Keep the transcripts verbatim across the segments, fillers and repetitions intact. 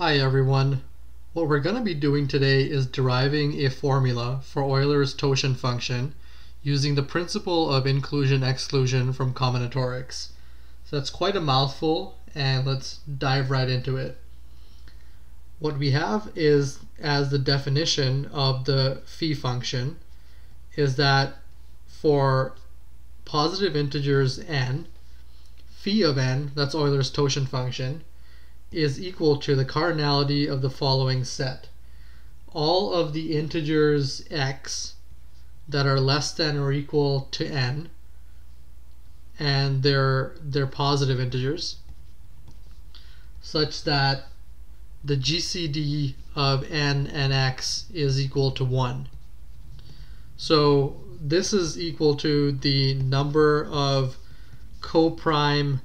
Hi everyone. What we're going to be doing today is deriving a formula for Euler's totient function using the principle of inclusion exclusion from combinatorics. So that's quite a mouthful, and let's dive right into it. What we have is, as the definition of the phi function, is that for positive integers n, phi of n, that's Euler's totient function, is equal to the cardinality of the following set. All of the integers x that are less than or equal to n, and they're, they're positive integers, such that the G C D of n and x is equal to one. So this is equal to the number of coprime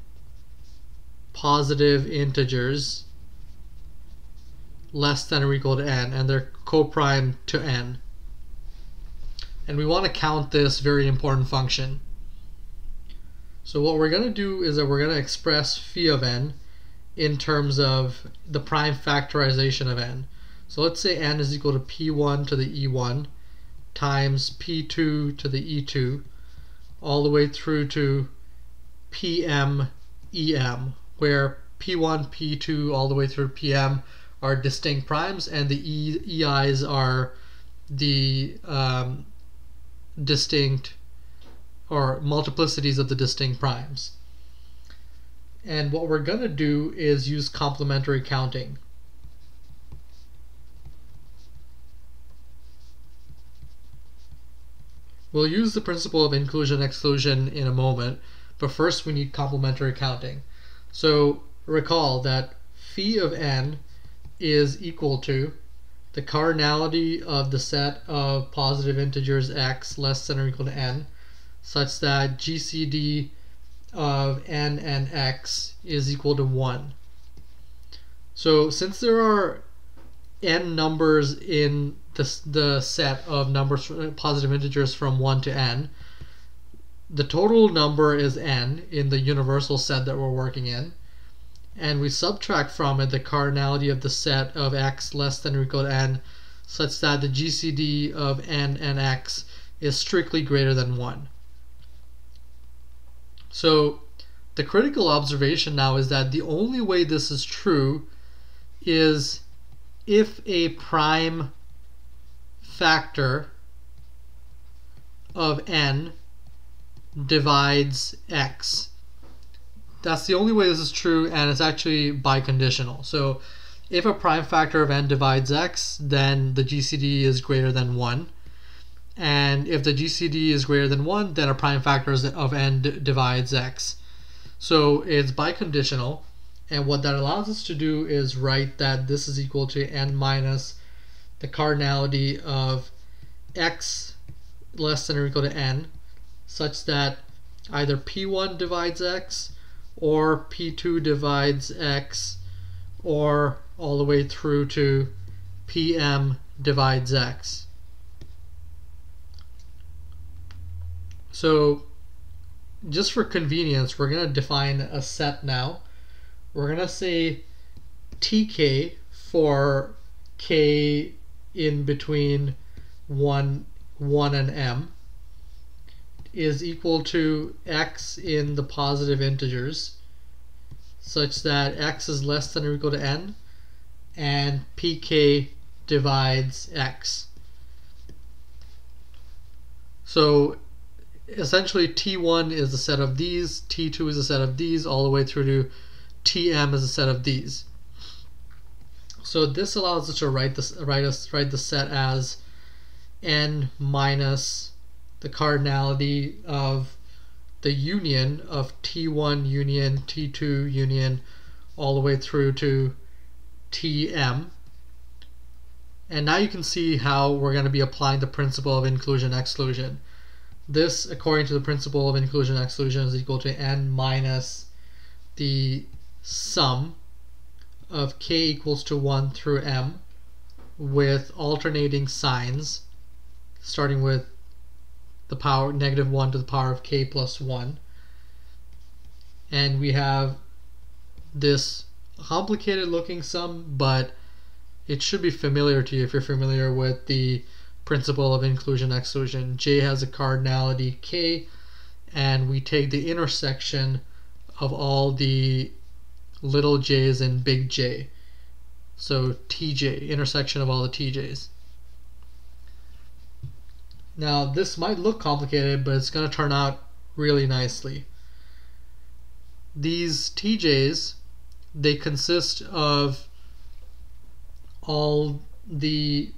positive integers less than or equal to n, and they're coprime to n. And we want to count this very important function. So what we're going to do is that we're going to express phi of n in terms of the prime factorization of n. So let's say n is equal to p one to the e one times p two to the e two all the way through to pm em, where p one, p two, all the way through pm are distinct primes, and the e, ei's are the um, distinct or multiplicities of the distinct primes. And what we're going to do is use complementary counting. We'll use the principle of inclusion exclusion in a moment, but first we need complementary counting. So recall that phi of n is equal to the cardinality of the set of positive integers x less than or equal to n, such that G C D of n and x is equal to one. So since there are n numbers in the, the set of numbers, positive integers from one to n, the total number is n in the universal set that we're working in, and we subtract from it the cardinality of the set of x less than or equal to n, such that the G C D of n and x is strictly greater than one. So the critical observation now is that the only way this is true is if a prime factor of n divides x. That's the only way this is true, and it's actually biconditional. So if a prime factor of n divides x, then the G C D is greater than one, and if the G C D is greater than one, then a prime factor of n divides x. So it's biconditional, and what that allows us to do is write that this is equal to n minus the cardinality of x less than or equal to n, such that either p one divides x, or p two divides x, or all the way through to pm divides x. So just for convenience, we're going to define a set now. We're going to say tk for k in between one, one and m is equal to x in the positive integers, such that x is less than or equal to n, and pk divides x. So essentially t one is the set of these, t two is the set of these, all the way through to tm is the set of these. So this allows us to write this write us write the set as n minus the cardinality of the union of t one union, t two union, all the way through to tm. And now you can see how we're going to be applying the principle of inclusion exclusion. This, according to the principle of inclusion exclusion, is equal to n minus the sum of k equals to one through m with alternating signs, starting with the power negative one to the power of k plus one, and we have this complicated looking sum, but it should be familiar to you if you're familiar with the principle of inclusion exclusion. J has a cardinality K, and we take the intersection of all the little j's and big J. So T J, intersection of all the T J's. Now this might look complicated, but it's going to turn out really nicely. These T J's, they consist of all the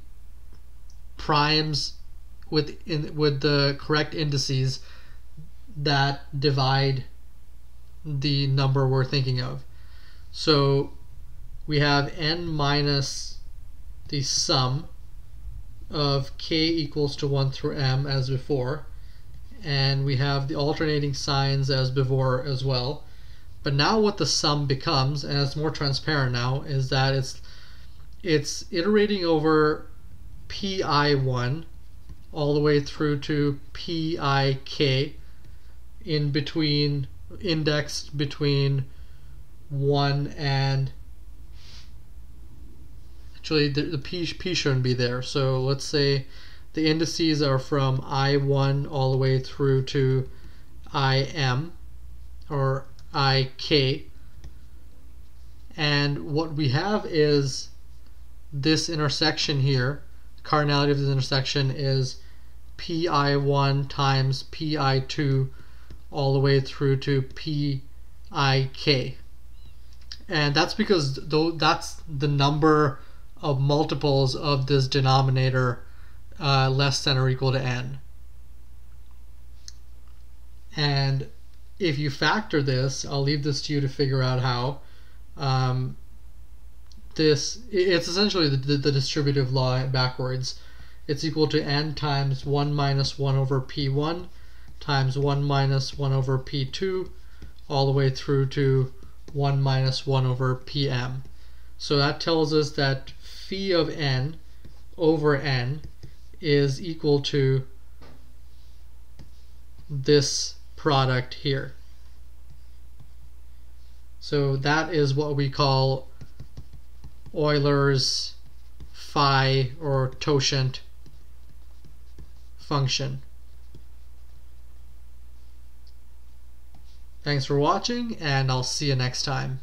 primes with in, with the correct indices that divide the number we're thinking of. So we have n minus the sum of k equals to one through m as before, and we have the alternating signs as before as well. But now what the sum becomes, and it's more transparent now, is that it's it's iterating over P I one all the way through to P I K in between, indexed between one and, actually the, the P, P shouldn't be there, so let's say the indices are from I one all the way through to I M or I K, and what we have is this intersection here. Cardinality of this intersection is P I one times P I two all the way through to P I K, and that's because though that's the number of multiples of this denominator uh, less than or equal to n. And if you factor this, I'll leave this to you to figure out how. Um, this it's essentially the, the, the distributive law backwards. It's equal to n times one minus one over P one times one minus one over P two all the way through to one minus one over P M. So that tells us that phi of n over n is equal to this product here. So that is what we call Euler's phi or totient function. Thanks for watching, and I'll see you next time.